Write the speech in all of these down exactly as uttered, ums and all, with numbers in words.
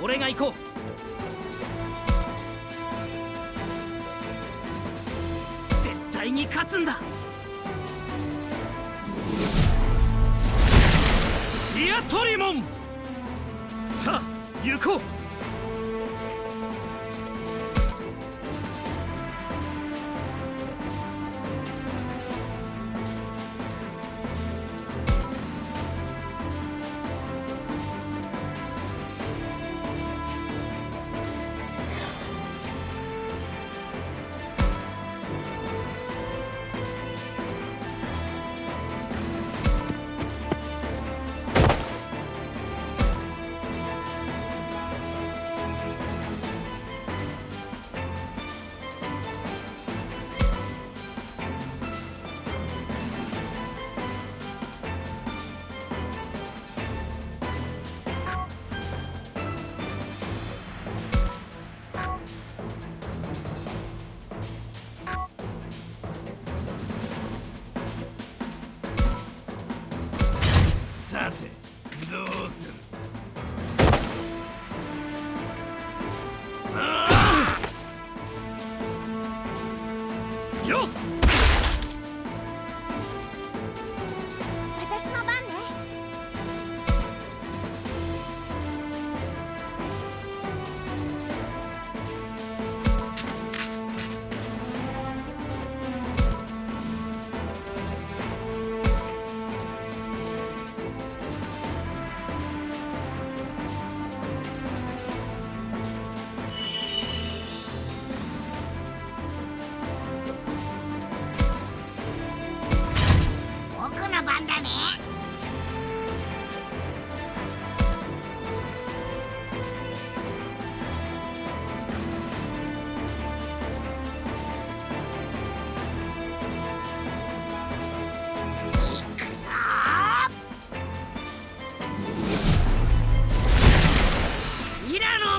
俺が行こう。絶対に勝つんだ。ディアトリモン、さあ行こう。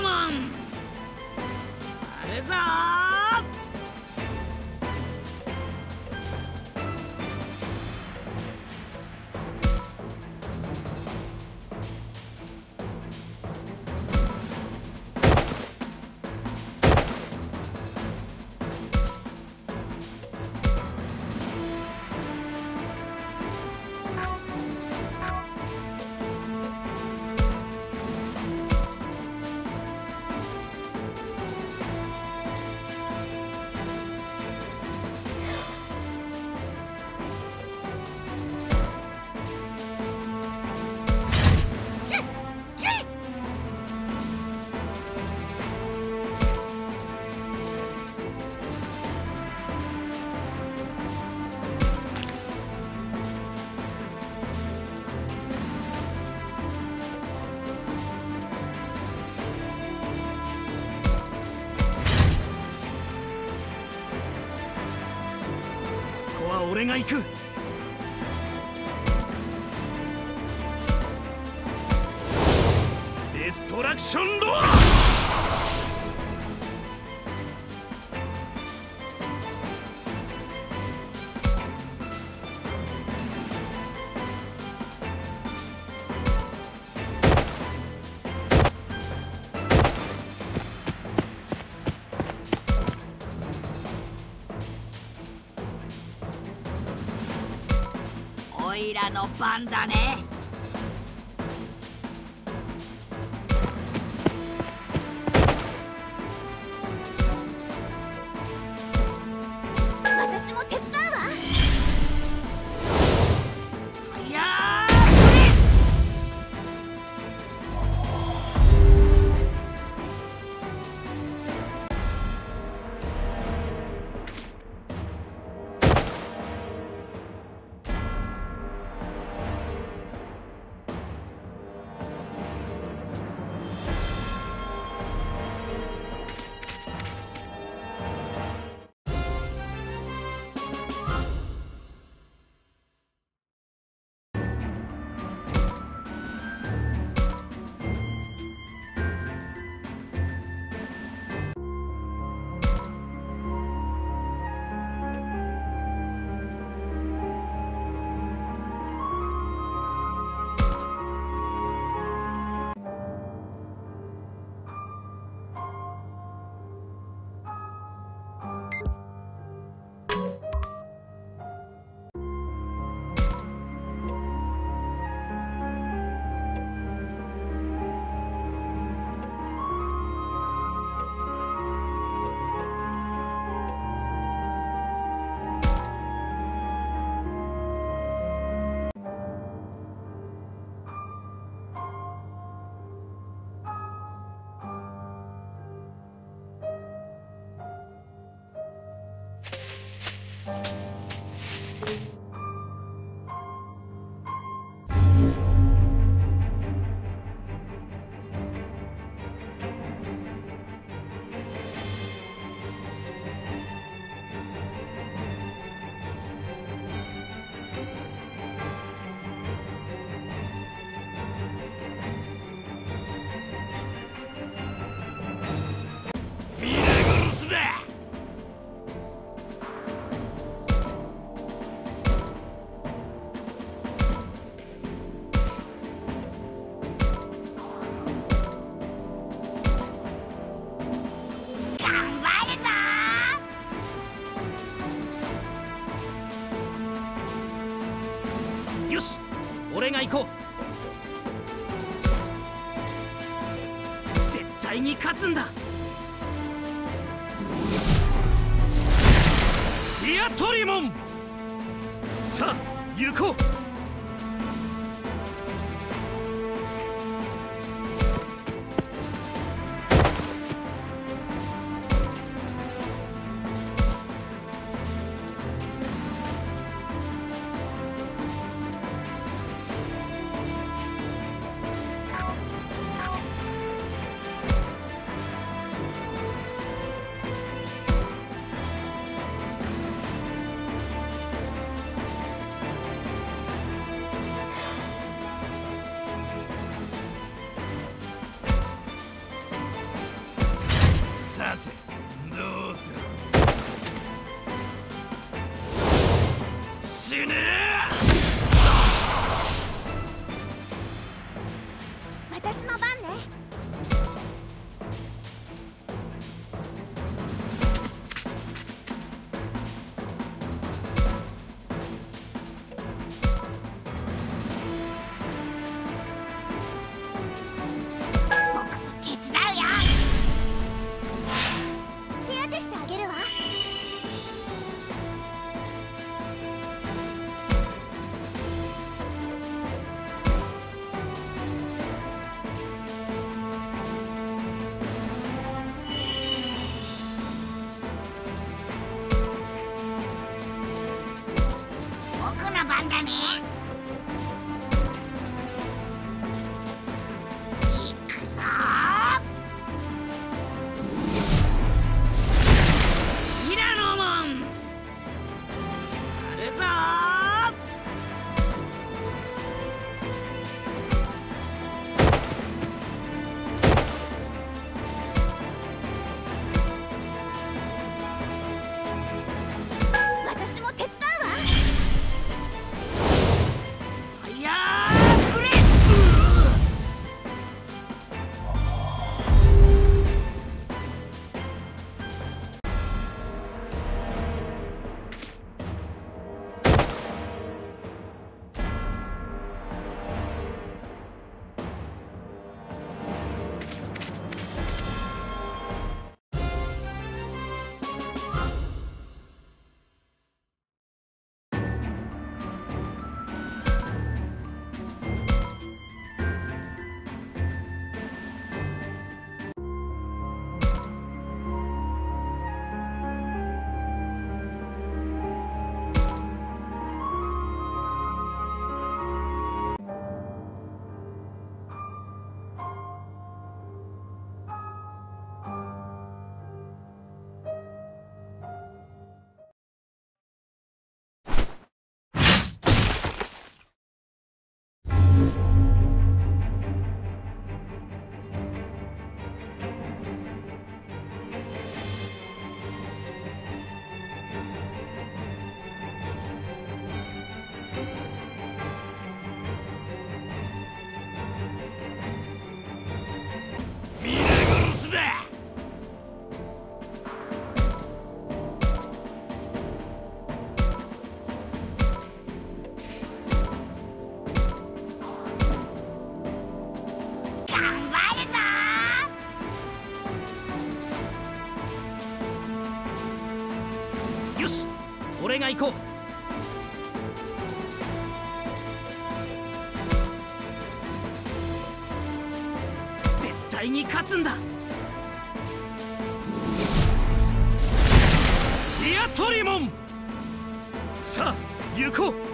ーマンあるぞー。俺が行く。デストラクションロード。オイラの番だね。私も手伝うわ。いや俺が行こう。絶対に勝つんだ。ディアトリモン、さあ行こう。さて、どうする？死ねえ！私の番ね。 行こう。 絶対に勝つんだ。ディアトリモン。さあ行こう。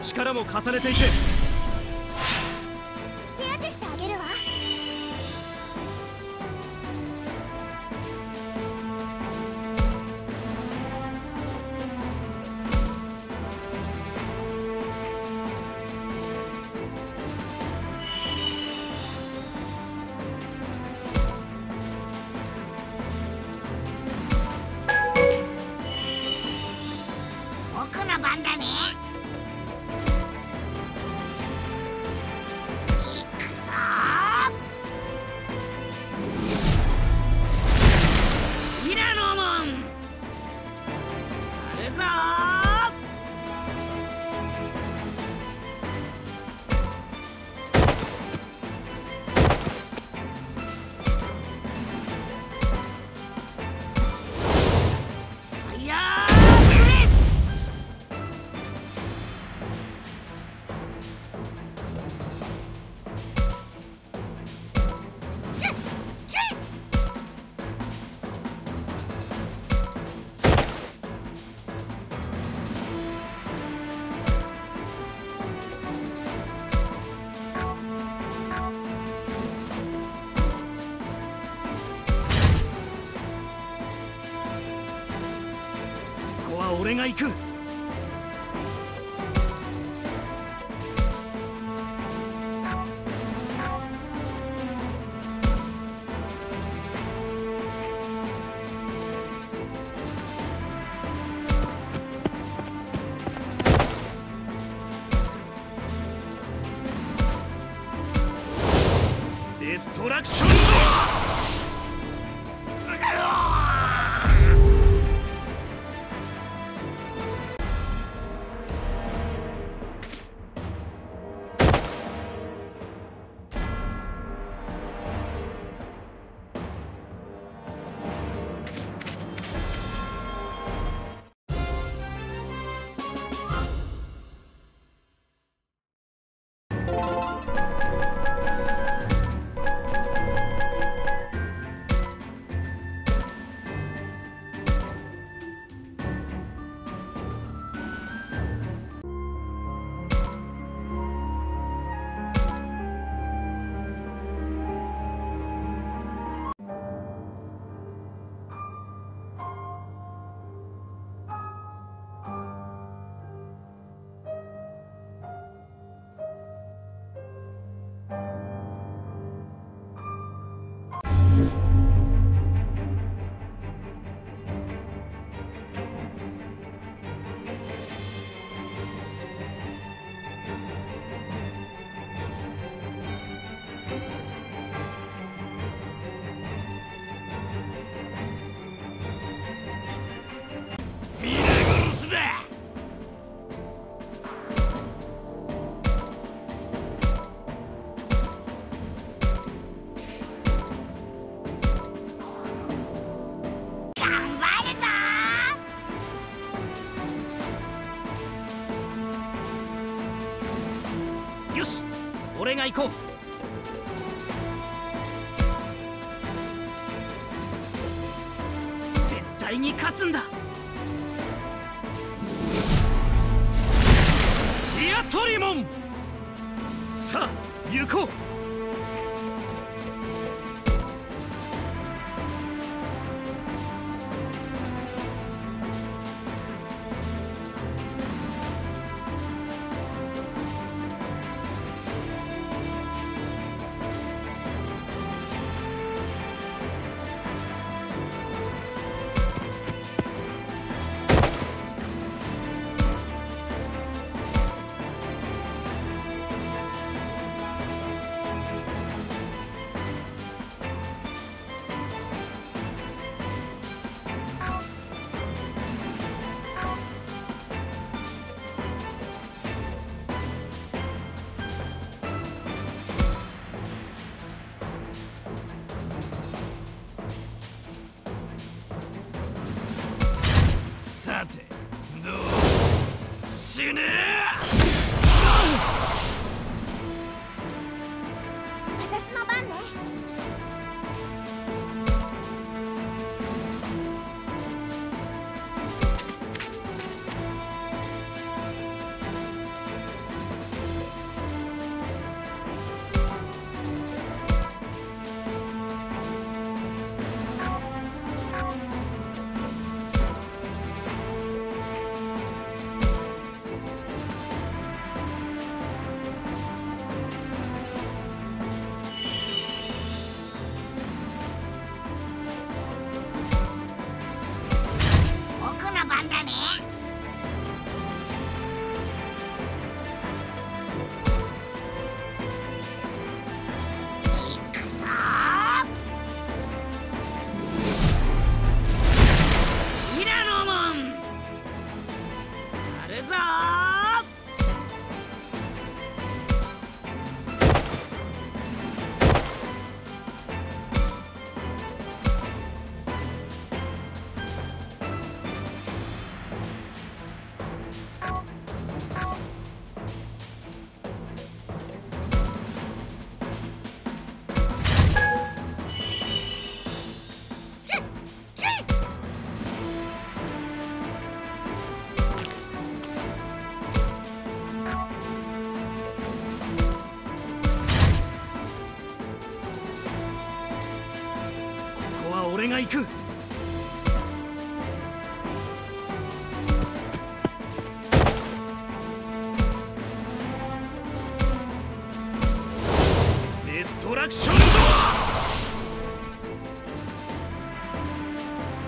力も重ねていけ。手当てしてあげるわ。僕の番だね。俺が行く。デストラクション俺が行こう。絶対に勝つんだ。ディアトリモン、さあ行こう。さてどう死ねえ。私の番ね。俺が行く。トラクションドア。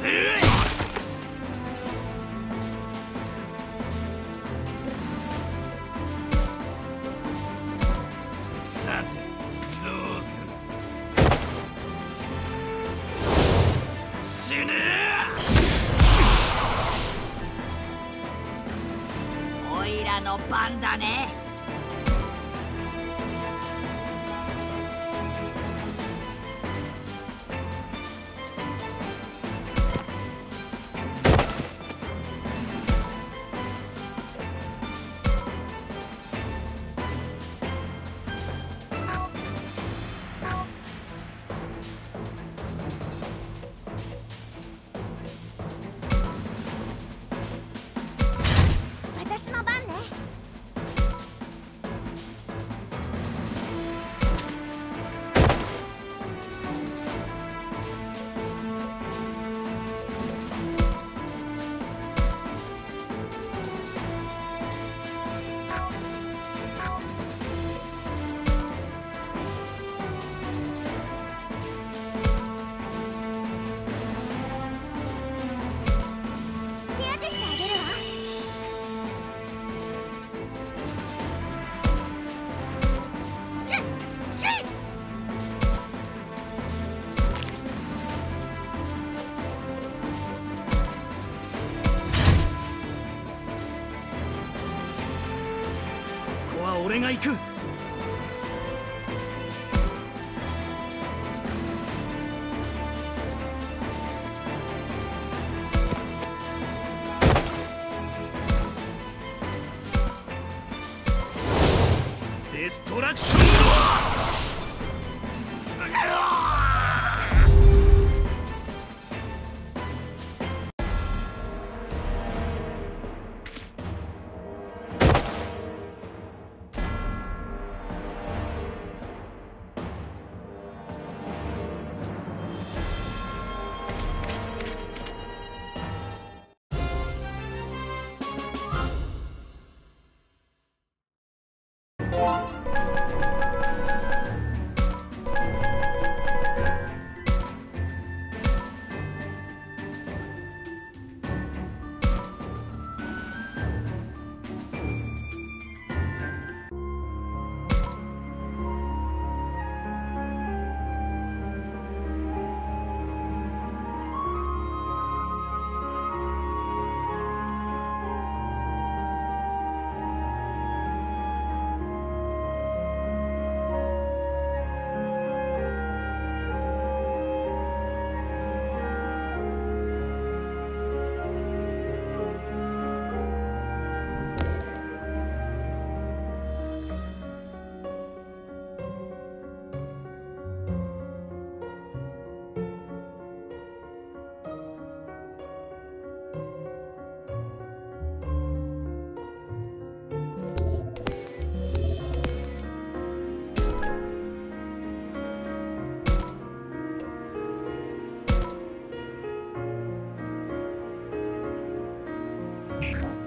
ずるい。さてどうする。死ねえ。おいらの番だね。 俺が行く。デストラクションドア。Thank you.